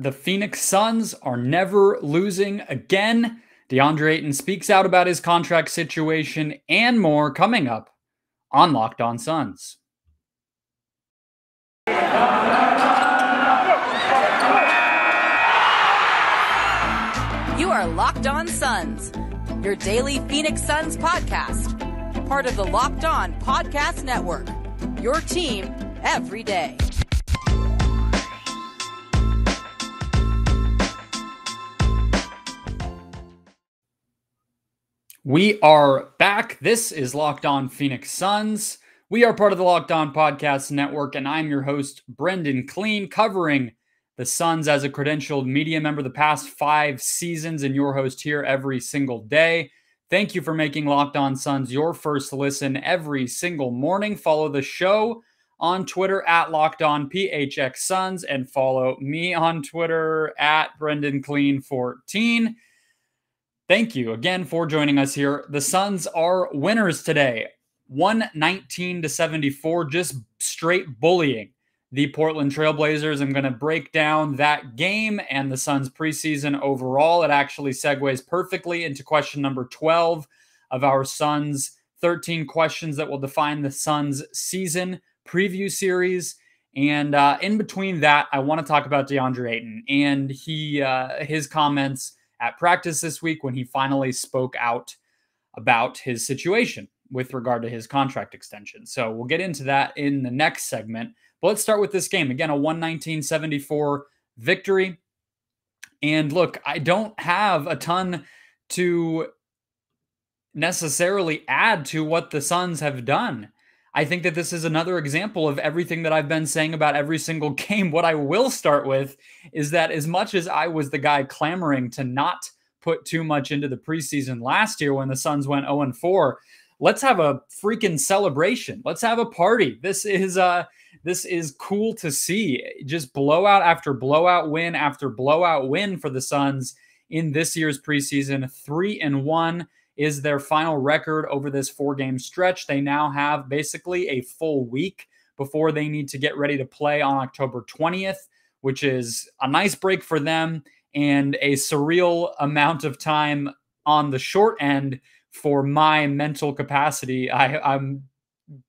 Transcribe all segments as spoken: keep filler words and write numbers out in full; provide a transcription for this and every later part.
The Phoenix Suns are never losing again. DeAndre Ayton speaks out about his contract situation and more coming up on Locked On Suns. You are Locked On Suns, your daily Phoenix Suns podcast, part of the Locked On Podcast Network, your team every day. We are back. This is Locked On Phoenix Suns. We are part of the Locked On Podcast Network, and I'm your host, Brendan Kleen, covering the Suns as a credentialed media member the past five seasons, and your host here every single day. Thank you for making Locked On Suns your first listen every single morning. Follow the show on Twitter at Locked On P H X Suns, and follow me on Twitter at Brendan Kleen fourteen. Thank you again for joining us here. The Suns are winners today, one nineteen to seventy-four, just straight bullying the Portland Trail Blazers. I'm going to break down that game and the Suns preseason overall. It actually segues perfectly into question number twelve of our Suns thirteen questions that will define the Suns season preview series. And uh, in between that, I want to talk about DeAndre Ayton and he uh, his comments at practice this week when he finally spoke out about his situation with regard to his contract extension. So we'll get into that in the next segment. But let's start with this game. Again, a one nineteen to seventy-four victory. And look, I don't have a ton to necessarily add to what the Suns have done. I think that this is another example of everything that I've been saying about every single game. What I will start with is that as much as I was the guy clamoring to not put too much into the preseason last year when the Suns went oh and four, let's have a freaking celebration. Let's have a party. This is uh, this is cool to see. Just blowout after blowout win after blowout win for the Suns in this year's preseason. Three and one is their final record over this four-game stretch. They now have basically a full week before they need to get ready to play on October twentieth, which is a nice break for them and a surreal amount of time on the short end for my mental capacity. I, I'm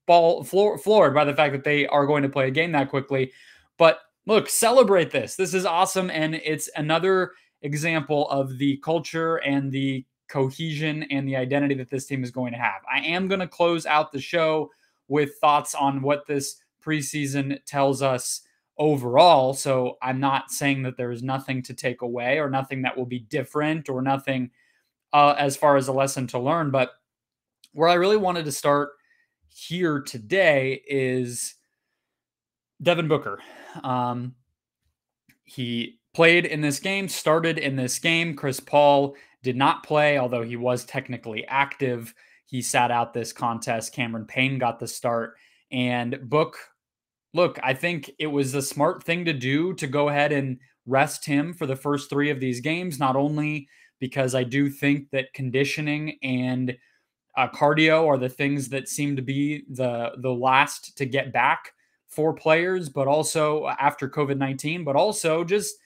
ball, floor, floored by the fact that they are going to play a game that quickly. But look, celebrate this. This is awesome, and it's another example of the culture and the cohesion and the identity that this team is going to have. I am going to close out the show with thoughts on what this preseason tells us overall. So I'm not saying that there is nothing to take away or nothing that will be different or nothing uh, as far as a lesson to learn. But where I really wanted to start here today is Devin Booker. Um, he played in this game, started in this game. Chris Paul did not play, although he was technically active. He sat out this contest. Cameron Payne got the start. And Book, look, I think it was the smart thing to do to go ahead and rest him for the first three of these games, not only because I do think that conditioning and uh, cardio are the things that seem to be the, the last to get back for players, but also after COVID nineteen, but also just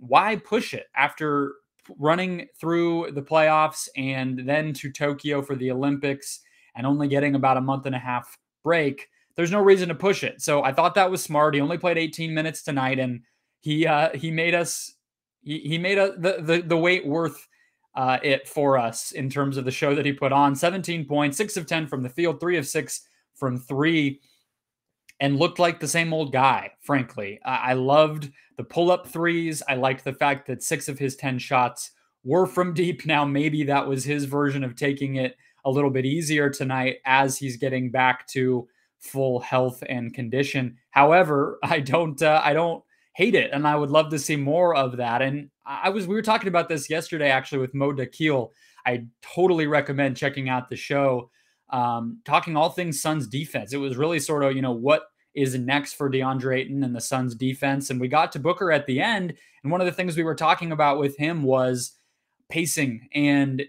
why push it after running through the playoffs and then to Tokyo for the Olympics and only getting about a month and a half break. There's no reason to push it. So I thought that was smart. He only played eighteen minutes tonight, and he uh, he made us he, he made a, the, the the wait worth uh, it for us in terms of the show that he put on. seventeen points, six of ten from the field, three of six from three, and looked like the same old guy, frankly. Uh, I loved the pull-up threes. I liked the fact that six of his ten shots were from deep. Now, maybe that was his version of taking it a little bit easier tonight as he's getting back to full health and condition. However, I don't uh, I don't hate it, and I would love to see more of that. And I was we were talking about this yesterday, actually, with Mo Dakhil. I totally recommend checking out the show. Um, talking all things Suns defense. It was really sort of, you know, what is next for DeAndre Ayton and the Suns defense. And we got to Booker at the end. And one of the things we were talking about with him was pacing and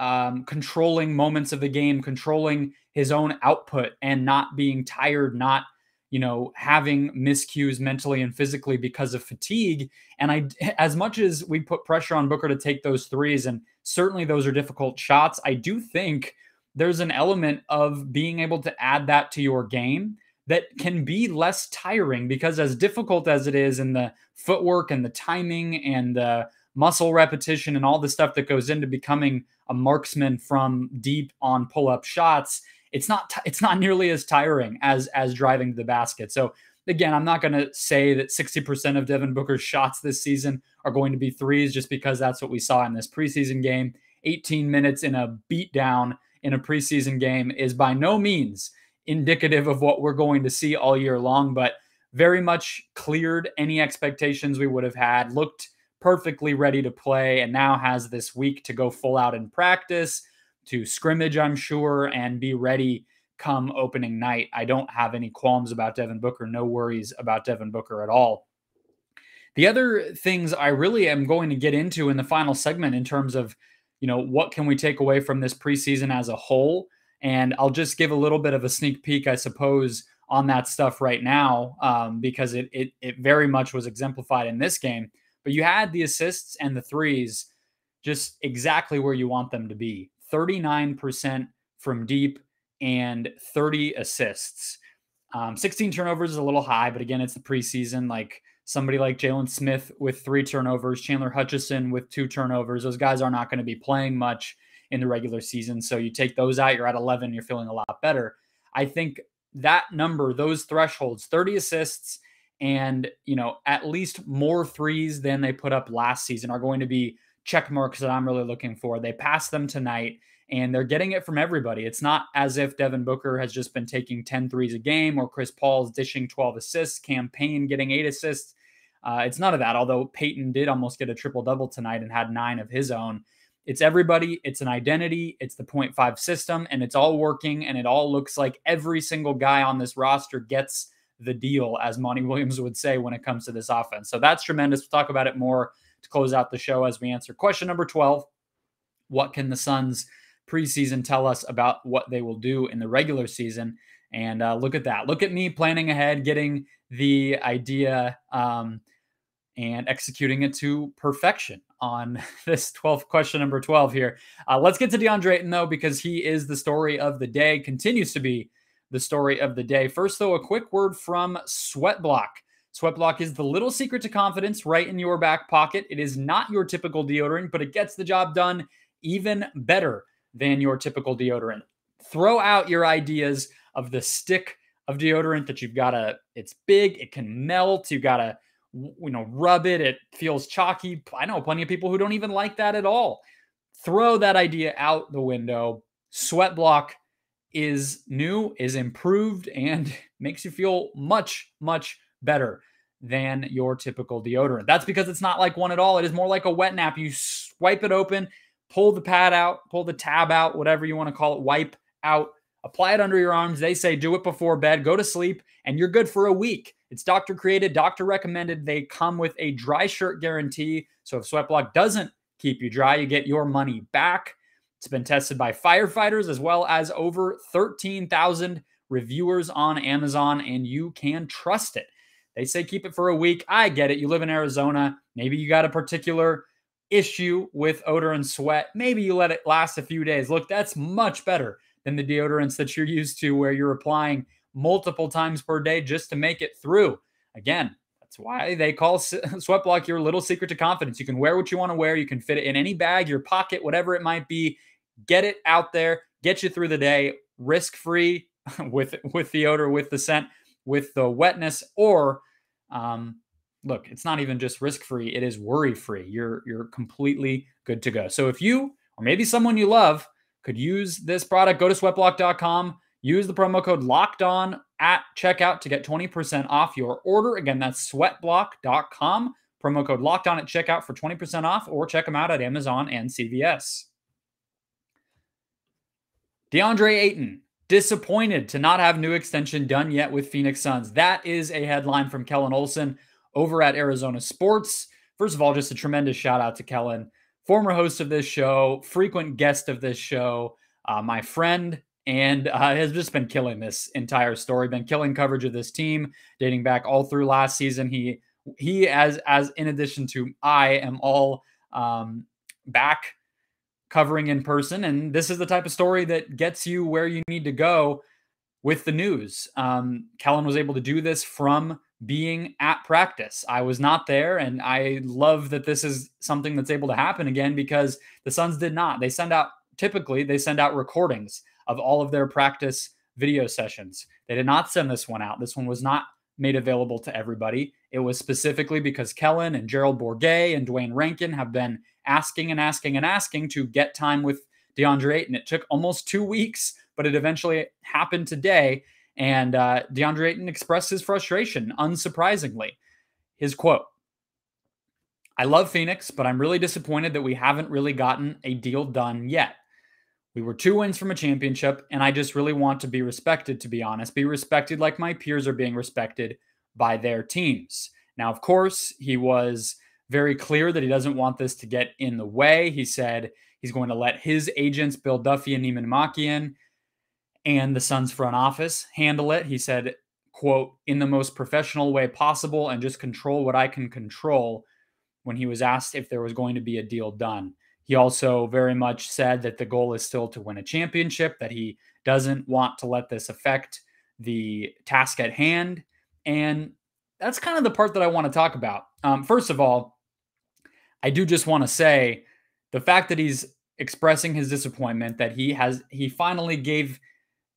um, controlling moments of the game, controlling his own output and not being tired, not, you know, having miscues mentally and physically because of fatigue. And I, as much as we put pressure on Booker to take those threes, and certainly those are difficult shots, I do think there's an element of being able to add that to your game that can be less tiring, because as difficult as it is, in the footwork and the timing and the muscle repetition and all the stuff that goes into becoming a marksman from deep on pull-up shots, it's not it's not nearly as tiring as as driving to the basket. So again, I'm not going to say that sixty percent of Devin Booker's shots this season are going to be threes, just because that's what we saw in this preseason game. eighteen minutes in a beatdown in a preseason game is by no means indicative of what we're going to see all year long, but very much cleared any expectations we would have had, looked perfectly ready to play, and now has this week to go full out in practice, to scrimmage, I'm sure, and be ready come opening night. I don't have any qualms about Devin Booker, no worries about Devin Booker at all. The other things I really am going to get into in the final segment in terms of, you know, what can we take away from this preseason as a whole? And I'll just give a little bit of a sneak peek, I suppose, on that stuff right now, um, because it, it it very much was exemplified in this game. But you had the assists and the threes just exactly where you want them to be. thirty-nine percent from deep and thirty assists. Um, sixteen turnovers is a little high, but again, it's the preseason. Like somebody like Jalen Smith with three turnovers, Chandler Hutchison with two turnovers. Those guys are not going to be playing much in the regular season. So you take those out, you're at eleven, you're feeling a lot better. I think that number, those thresholds, thirty assists and, you know, at least more threes than they put up last season, are going to be check marks that I'm really looking for. They passed them tonight and they're getting it from everybody. It's not as if Devin Booker has just been taking ten threes a game, or Chris Paul's dishing twelve assists, Cam Payne getting eight assists. Uh, it's none of that. Although Payton did almost get a triple double tonight and had nine of his own. It's everybody, it's an identity, it's the point five system, and it's all working, and it all looks like every single guy on this roster gets the deal, as Monty Williams would say, when it comes to this offense. So that's tremendous. We'll talk about it more to close out the show as we answer question number twelve. What can the Suns preseason tell us about what they will do in the regular season? And uh, look at that. Look at me planning ahead, getting the idea um, and executing it to perfection on this twelfth question, number twelve here. Uh, let's get to DeAndre Ayton, though, because he is the story of the day, continues to be the story of the day. First, though, a quick word from Sweatblock. Sweatblock is the little secret to confidence right in your back pocket. It is not your typical deodorant, but it gets the job done even better than your typical deodorant. Throw out your ideas of the stick of deodorant that you've got to, it's big, it can melt, you've got to, you know, rub it, it feels chalky. I know plenty of people who don't even like that at all. Throw that idea out the window. Sweatblock is new, is improved, and makes you feel much, much better than your typical deodorant. That's because it's not like one at all. It is more like a wet nap. You swipe it open, pull the pad out, pull the tab out, whatever you want to call it, wipe out, apply it under your arms. They say do it before bed, go to sleep, and you're good for a week. It's doctor created, doctor recommended. They come with a dry shirt guarantee. So if Sweatblock doesn't keep you dry, you get your money back. It's been tested by firefighters as well as over thirteen thousand reviewers on Amazon, and you can trust it. They say keep it for a week. I get it. You live in Arizona. Maybe you got a particular issue with odor and sweat. Maybe you let it last a few days. Look, that's much better than the deodorants that you're used to, where you're applying multiple times per day just to make it through. Again, that's why they call Sweatblock your little secret to confidence. You can wear what you want to wear. You can fit it in any bag, your pocket, whatever it might be. Get it out there, get you through the day, risk-free with, with the odor, with the scent, with the wetness, or um, look, it's not even just risk-free. It is worry-free. You're, you're completely good to go. So if you, or maybe someone you love, could use this product, go to sweatblock dot com. Use the promo code LOCKEDON at checkout to get twenty percent off your order. Again, that's sweatblock dot com. Promo code LOCKEDON at checkout for twenty percent off, or check them out at Amazon and C V S. DeAndre Ayton, disappointed to not have new extension done yet with Phoenix Suns. That is a headline from Kellen Olson over at Arizona Sports. First of all, just a tremendous shout out to Kellen, former host of this show, frequent guest of this show, uh, my friend, and uh, has just been killing this entire story, been killing coverage of this team dating back all through last season. He, he as, as in addition to I am all um, back covering in person. And this is the type of story that gets you where you need to go with the news. Um, Kellen was able to do this from being at practice. I was not there, and I love that this is something that's able to happen again, because the Suns did not. They send out, typically they send out recordings of all of their practice video sessions. They did not send this one out. This one was not made available to everybody. It was specifically because Kellen and Gerald Bourget and Dwayne Rankin have been asking and asking and asking to get time with DeAndre Ayton. It took almost two weeks, but it eventually happened today. And uh, DeAndre Ayton expressed his frustration, unsurprisingly. His quote, "I love Phoenix, but I'm really disappointed that we haven't really gotten a deal done yet. We were two wins from a championship, and I just really want to be respected, to be honest. Be respected like my peers are being respected by their teams." Now, of course, he was very clear that he doesn't want this to get in the way. He said he's going to let his agents, Bill Duffy and Eamon Makian, and the Suns front office handle it. He said, quote, "in the most professional way possible and just control what I can control," when he was asked if there was going to be a deal done. He also very much said that the goal is still to win a championship, that he doesn't want to let this affect the task at hand. And that's kind of the part that I want to talk about. Um, first of all, I do just want to say the fact that he's expressing his disappointment, that he has, he finally gave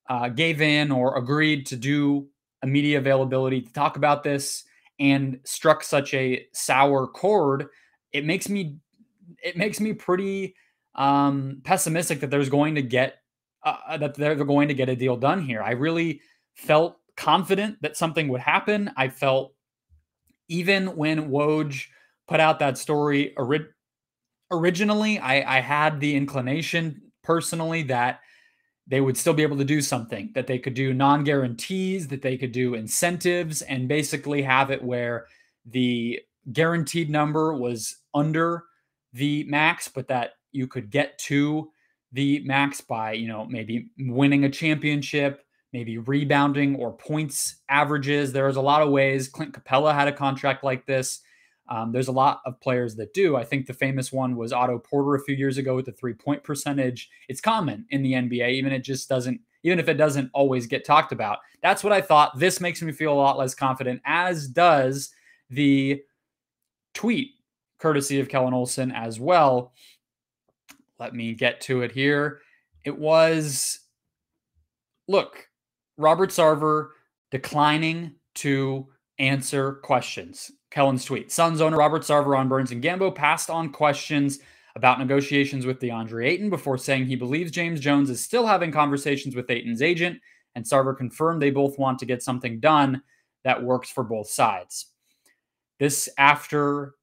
Uh, gave in or agreed to do a media availability to talk about this, and struck such a sour chord, it makes me, it makes me pretty um, pessimistic that there's going to get uh, that they're going to get a deal done here. I really felt confident that something would happen. I felt, even when Woj put out that story ori- originally, I, I had the inclination personally that they would still be able to do something, that they could do non-guarantees, that they could do incentives, and basically have it where the guaranteed number was under the max, but that you could get to the max by, you know, maybe winning a championship, maybe rebounding or points averages. There's a lot of ways. Clint Capella had a contract like this. Um, there's a lot of players that do. I think the famous one was Otto Porter a few years ago with the three-point percentage. It's common in the N B A, even it just doesn't, even if it doesn't always get talked about. That's what I thought. This makes me feel a lot less confident, as does the tweet, courtesy of Kellen Olson as well. Let me get to it here. It was, look, Robert Sarver declining to answer questions. Kellen's tweet. Suns owner Robert Sarver on Burns and Gambo passed on questions about negotiations with DeAndre Ayton before saying he believes James Jones is still having conversations with Ayton's agent, and Sarver confirmed they both want to get something done that works for both sides. This after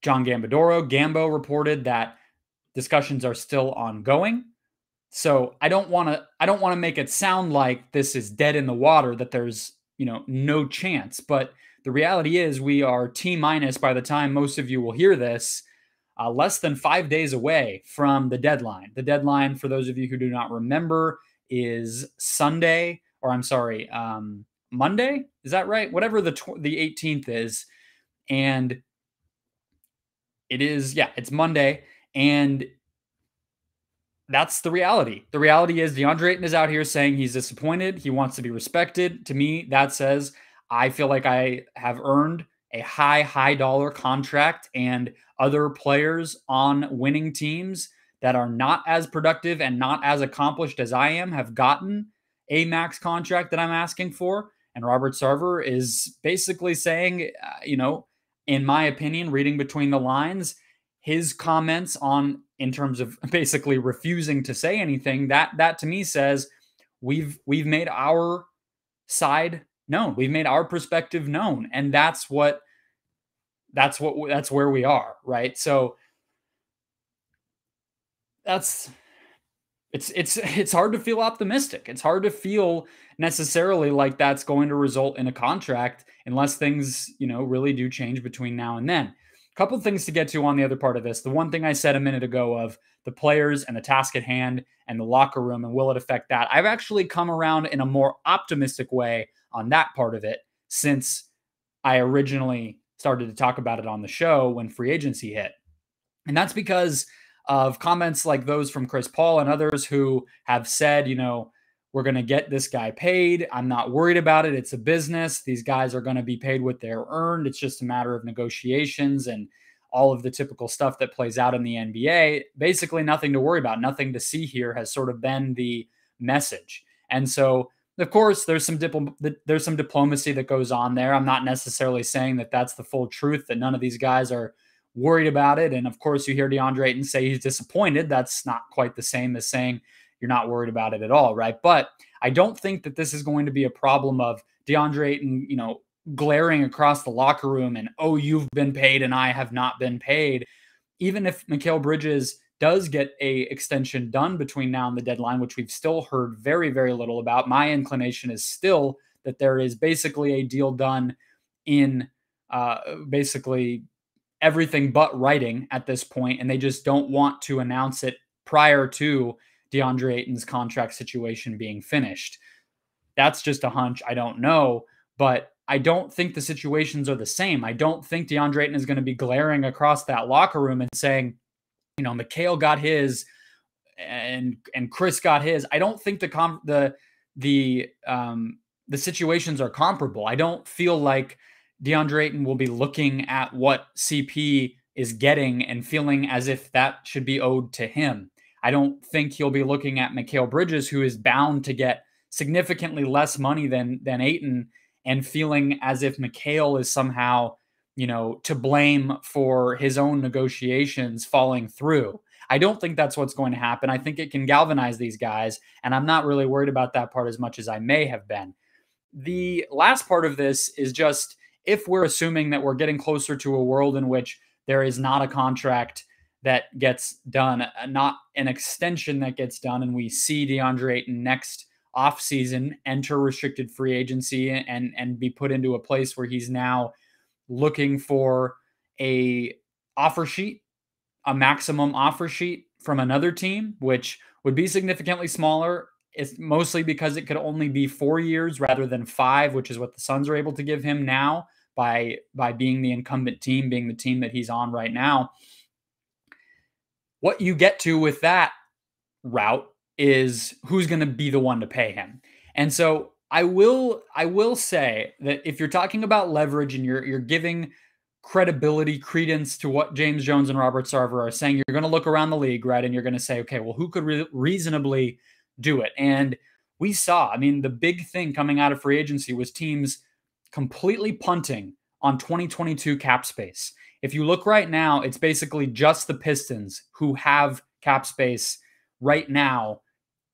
John Gambadoro, Gambo reported that discussions are still ongoing. So I don't want to I don't want to make it sound like this is dead in the water, that there's, you know, no chance, but the reality is we are T-minus, by the time most of you will hear this, uh, less than five days away from the deadline. The deadline, for those of you who do not remember, is Sunday, or I'm sorry, um, Monday? Is that right? Whatever the tw- the eighteenth is. And it is, yeah, it's Monday. And that's the reality. The reality is DeAndre Ayton is out here saying he's disappointed. He wants to be respected. To me, that says, I feel like I have earned a high, high dollar contract, and other players on winning teams that are not as productive and not as accomplished as I am have gotten a max contract that I'm asking for. And Robert Sarver is basically saying, uh, you know, in my opinion, reading between the lines, his comments on, in terms of basically refusing to say anything, that, that to me says we've, we've made our side known. We've made our perspective known. And that's what, that's what, that's where we are. Right. So that's, it's, it's, it's hard to feel optimistic. It's hard to feel necessarily like that's going to result in a contract unless things, you know, really do change between now and then. Couple things to get to on the other part of this. The one thing I said a minute ago of the players and the task at hand and the locker room and will it affect that? I've actually come around in a more optimistic way on that part of it since I originally started to talk about it on the show when free agency hit. And that's because of comments like those from Chris Paul and others who have said, you know, we're going to get this guy paid. I'm not worried about it. It's a business. These guys are going to be paid what they're earned. It's just a matter of negotiations and all of the typical stuff that plays out in the N B A. Basically nothing to worry about, nothing to see here has sort of been the message. And so, of course, there's some dipl- there's some diplomacy that goes on there. I'm not necessarily saying that that's the full truth, that none of these guys are worried about it. And, of course, you hear DeAndre Ayton say he's disappointed. That's not quite the same as saying you're not worried about it at all, right? But I don't think that this is going to be a problem of DeAndre Ayton, you know, glaring across the locker room and, oh, you've been paid and I have not been paid. Even if Mikal Bridges does get a extension done between now and the deadline, which we've still heard very, very little about, my inclination is still that there is basically a deal done in uh, basically everything but writing at this point, and they just don't want to announce it prior to DeAndre Ayton's contract situation being finished. That's just a hunch. I don't know, but I don't think the situations are the same. I don't think DeAndre Ayton is going to be glaring across that locker room and saying, you know, Mikal got his and, and Chris got his. I don't think the, com the, the, um, the situations are comparable. I don't feel like DeAndre Ayton will be looking at what C P is getting and feeling as if that should be owed to him. I don't think he'll be looking at Mikal Bridges, who is bound to get significantly less money than than Ayton, and feeling as if Mikal is somehow, you know, to blame for his own negotiations falling through. I don't think that's what's going to happen. I think it can galvanize these guys, and I'm not really worried about that part as much as I may have been. The last part of this is just if we're assuming that we're getting closer to a world in which there is not a contract that gets done, not an extension that gets done, and we see DeAndre Ayton next offseason enter restricted free agency and, and be put into a place where he's now looking for a offer sheet, a maximum offer sheet from another team, which would be significantly smaller. It's mostly because it could only be four years rather than five, which is what the Suns are able to give him now by, by being the incumbent team, being the team that he's on right now. What you get to with that route is who's going to be the one to pay him. And so I will I will say that if you're talking about leverage and you're you're giving credibility, credence to what James Jones and Robert Sarver are saying, you're going to look around the league, right? And you're going to say, okay, well, who could re reasonably do it? And we saw, I mean, the big thing coming out of free agency was teams completely punting on twenty twenty-two cap space. If you look right now, it's basically just the Pistons who have cap space right now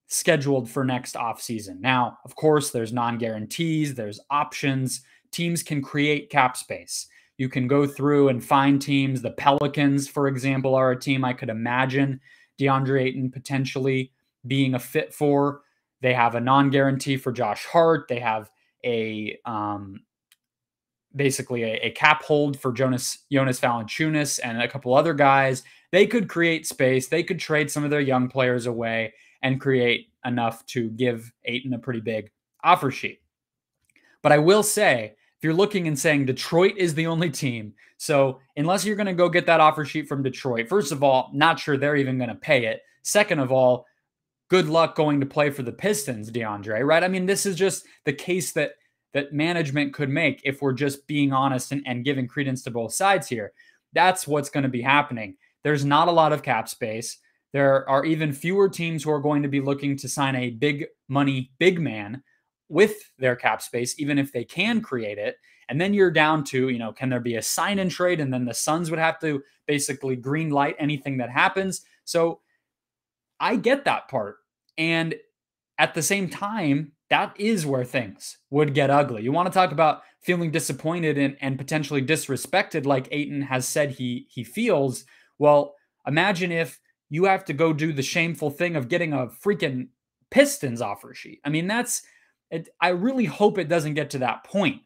scheduled for next offseason. Now, of course, there's non-guarantees, there's options. Teams can create cap space. You can go through and find teams. The Pelicans, for example, are a team I could imagine DeAndre Ayton potentially being a fit for. They have a non-guarantee for Josh Hart. They have a... Um, basically a, a cap hold for Jonas, Jonas Valanciunas and a couple other guys. They could create space. They could trade some of their young players away and create enough to give Ayton a pretty big offer sheet. But I will say, if you're looking and saying Detroit is the only team, so unless you're going to go get that offer sheet from Detroit, first of all, not sure they're even going to pay it. Second of all, good luck going to play for the Pistons, DeAndre, right? I mean, this is just the case that that management could make if we're just being honest and, and giving credence to both sides here. That's what's going to be happening. There's not a lot of cap space. There are even fewer teams who are going to be looking to sign a big money, big man with their cap space, even if they can create it. And then you're down to, you know, can there be a sign and trade? And then the Suns would have to basically green light anything that happens. So I get that part. And at the same time, that is where things would get ugly. You want to talk about feeling disappointed and, and potentially disrespected like Ayton has said he, he feels. Well, imagine if you have to go do the shameful thing of getting a freaking Pistons offer sheet. I mean, that's, it, I really hope it doesn't get to that point.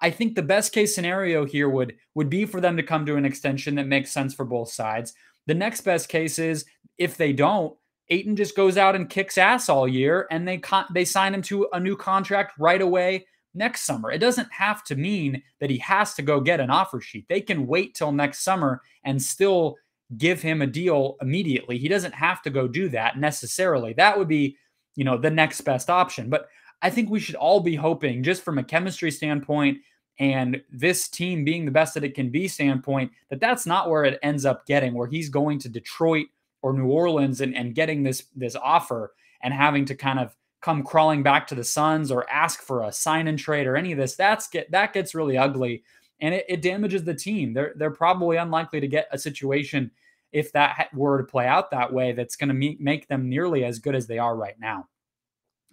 I think the best case scenario here would would be for them to come to an extension that makes sense for both sides. The next best case is if they don't, Ayton just goes out and kicks ass all year and they con- they sign him to a new contract right away next summer. It doesn't have to mean that he has to go get an offer sheet. They can wait till next summer and still give him a deal immediately. He doesn't have to go do that necessarily. That would be, you know, the next best option. But I think we should all be hoping, just from a chemistry standpoint and this team being the best that it can be standpoint, that that's not where it ends up getting, where he's going to Detroit or New Orleans and, and getting this, this offer and having to kind of come crawling back to the Suns or ask for a sign and trade or any of this. That's get, that gets really ugly and it, it damages the team. They're, they're probably unlikely to get a situation, if that were to play out that way, that's going to make them nearly as good as they are right now.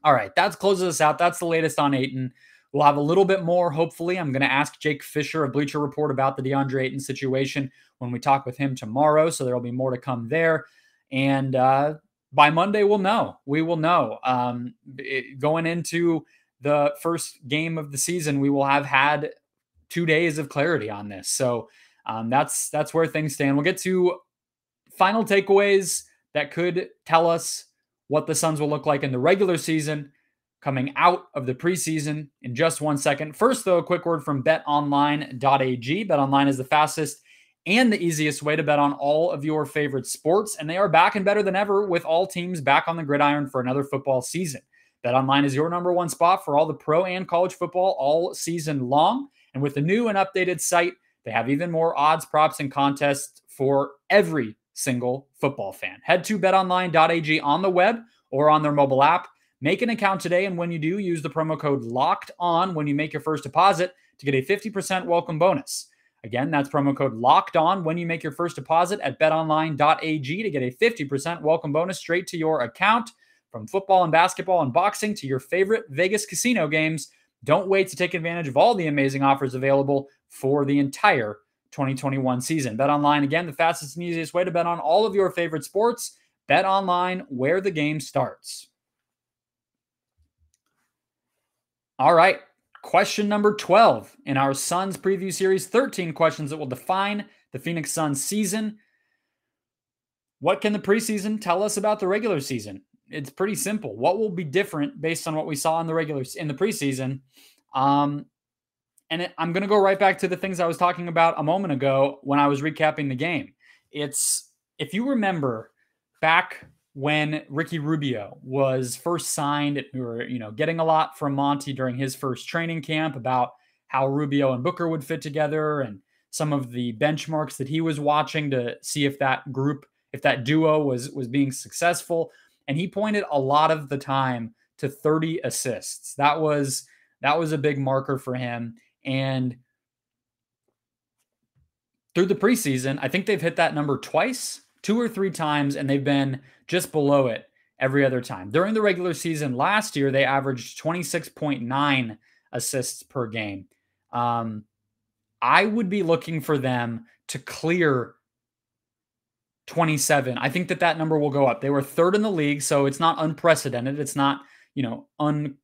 All right, that closes us out. That's the latest on Ayton. We'll have a little bit more, hopefully. I'm going to ask Jake Fisher of Bleacher Report about the DeAndre Ayton situation when we talk with him tomorrow, so there'll be more to come there. And uh, by Monday, we'll know. We will know. Um, it, going into the first game of the season, we will have had two days of clarity on this. So um, that's that's where things stand. We'll get to final takeaways that could tell us what the Suns will look like in the regular season coming out of the preseason in just one second. First, though, a quick word from bet online dot a g. BetOnline is the fastest and the easiest way to bet on all of your favorite sports, and they are back and better than ever with all teams back on the gridiron for another football season. BetOnline is your number one spot for all the pro and college football all season long, and with the new and updated site, they have even more odds, props, and contests for every single football fan. Head to bet online dot a g on the web or on their mobile app. Make an account today, and when you do, use the promo code LOCKEDON when you make your first deposit to get a fifty percent welcome bonus. Again, that's promo code LOCKEDON when you make your first deposit at bet online dot a g to get a fifty percent welcome bonus straight to your account. From football and basketball and boxing to your favorite Vegas casino games, don't wait to take advantage of all the amazing offers available for the entire twenty twenty-one season. BetOnline, again, the fastest and easiest way to bet on all of your favorite sports. BetOnline, where the game starts. All right, question number twelve in our Suns preview series, thirteen questions that will define the Phoenix Suns season. What can the preseason tell us about the regular season? It's pretty simple. What will be different based on what we saw in the regular in the preseason? Um, And I'm going to go right back to the things I was talking about a moment ago when I was recapping the game. It's, if you remember back when Ricky Rubio was first signed, we were, you know, getting a lot from Monty during his first training camp about how Rubio and Booker would fit together and some of the benchmarks that he was watching to see if that group, if that duo was, was being successful. And he pointed a lot of the time to thirty assists. That was, that was a big marker for him. And through the preseason, I think they've hit that number twice, two or three times, and they've been just below it every other time. During the regular season last year, they averaged twenty-six point nine assists per game. Um, I would be looking for them to clear twenty-seven. I think that that number will go up. They were third in the league, so it's not unprecedented. It's not, you know, un.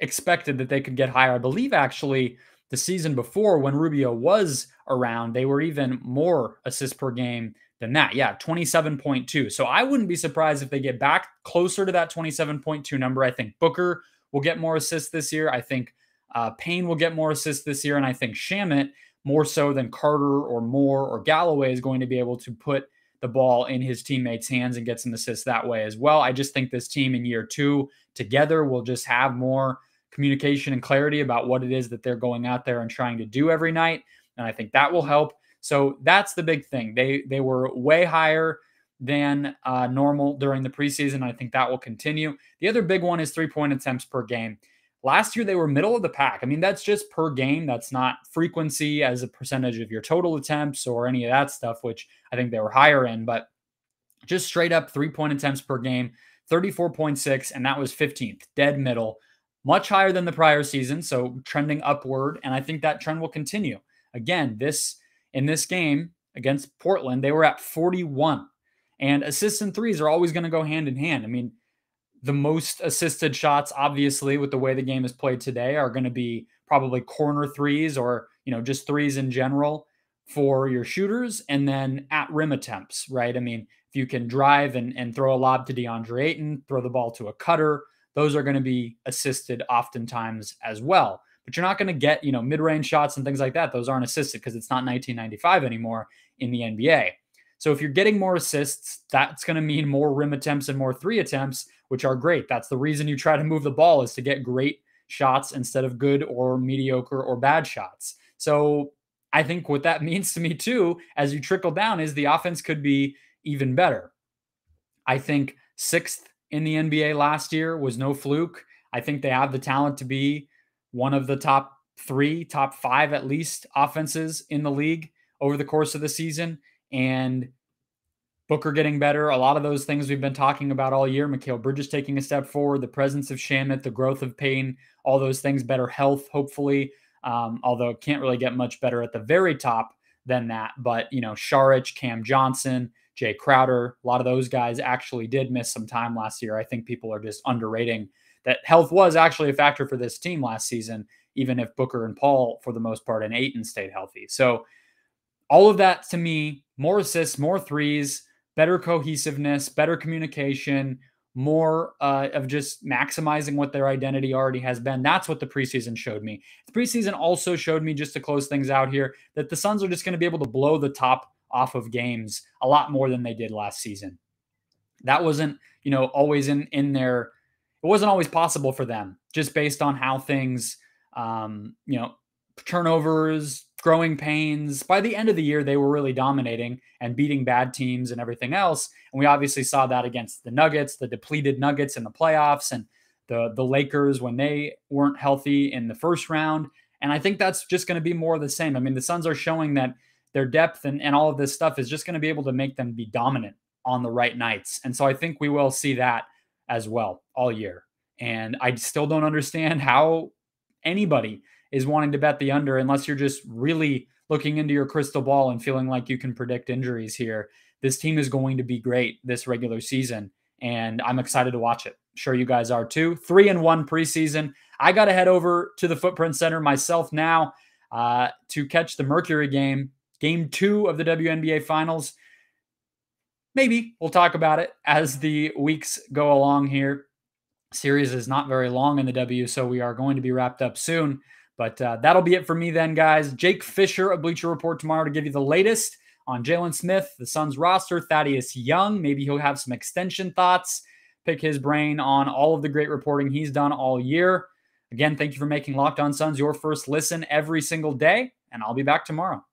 expected that they could get higher. I believe actually the season before when Rubio was around, they were even more assists per game than that. Yeah, twenty-seven point two. So I wouldn't be surprised if they get back closer to that twenty-seven point two number. I think Booker will get more assists this year. I think uh, Payne will get more assists this year. And I think Shamet, more so than Carter or Moore or Galloway, is going to be able to put the ball in his teammates' hands and get some assists that way as well. I just think this team in year two together will just have more communication and clarity about what it is that they're going out there and trying to do every night. And I think that will help. So that's the big thing. They they were way higher than uh, normal during the preseason. I think that will continue. The other big one is three-point attempts per game. Last year, they were middle of the pack. I mean, that's just per game. That's not frequency as a percentage of your total attempts or any of that stuff, which I think they were higher in, but just straight up three-point attempts per game, thirty-four point six, and that was fifteenth, dead middle, much higher than the prior season, so trending upward, and I think that trend will continue. Again, this in this game against Portland, they were at forty-one, and assists and threes are always going to go hand in hand. I mean, the most assisted shots, obviously, with the way the game is played today, are going to be probably corner threes or, you know, just threes in general for your shooters, and then at rim attempts, right? I mean, if you can drive and, and throw a lob to DeAndre Ayton, throw the ball to a cutter, those are going to be assisted oftentimes as well. But you're not going to get, you know, mid-range shots and things like that. Those aren't assisted because it's not nineteen ninety-five anymore in the N B A. So if you're getting more assists, that's going to mean more rim attempts and more three attempts, which are great. That's the reason you try to move the ball, is to get great shots instead of good or mediocre or bad shots. So I think what that means to me too, as you trickle down, is the offense could be even better. I think sixth in the N B A last year was no fluke. I think they have the talent to be one of the top three, top five at least offenses in the league over the course of the season. And Booker getting better, a lot of those things we've been talking about all year, Mikal Bridges taking a step forward, the presence of Shamet, the growth of Payne, all those things, better health, hopefully, um, although it can't really get much better at the very top than that. But, you know, Šarić, Cam Johnson, Jay Crowder, a lot of those guys actually did miss some time last year. I think people are just underrating that health was actually a factor for this team last season, even if Booker and Paul, for the most part, and Ayton stayed healthy. So all of that to me, more assists, more threes, better cohesiveness, better communication, more uh, of just maximizing what their identity already has been. That's what the preseason showed me. The preseason also showed me, just to close things out here, that the Suns are just going to be able to blow the top off of games a lot more than they did last season. That wasn't, you know, always in, in their... It wasn't always possible for them, just based on how things, um, you know, turnovers, growing pains. By the end of the year, they were really dominating and beating bad teams and everything else. And we obviously saw that against the Nuggets, the depleted Nuggets in the playoffs, and the, the Lakers when they weren't healthy in the first round. And I think that's just going to be more of the same. I mean, the Suns are showing that their depth and, and all of this stuff is just going to be able to make them be dominant on the right nights. And so I think we will see that as well all year. And I still don't understand how anybody is wanting to bet the under unless you're just really looking into your crystal ball and feeling like you can predict injuries here. This team is going to be great this regular season, and I'm excited to watch it. I'm sure you guys are too. Three and one preseason. I got to head over to the Footprint Center myself now uh, to catch the Mercury game, game two of the W N B A Finals. Maybe we'll talk about it as the weeks go along here. Series is not very long in the W, so we are going to be wrapped up soon. But uh, that'll be it for me then, guys. Jake Fisher of Bleacher Report tomorrow to give you the latest on Jalen Smith, the Suns roster, Thaddeus Young. Maybe he'll have some extension thoughts. Pick his brain on all of the great reporting he's done all year. Again, thank you for making Locked On Suns your first listen every single day, and I'll be back tomorrow.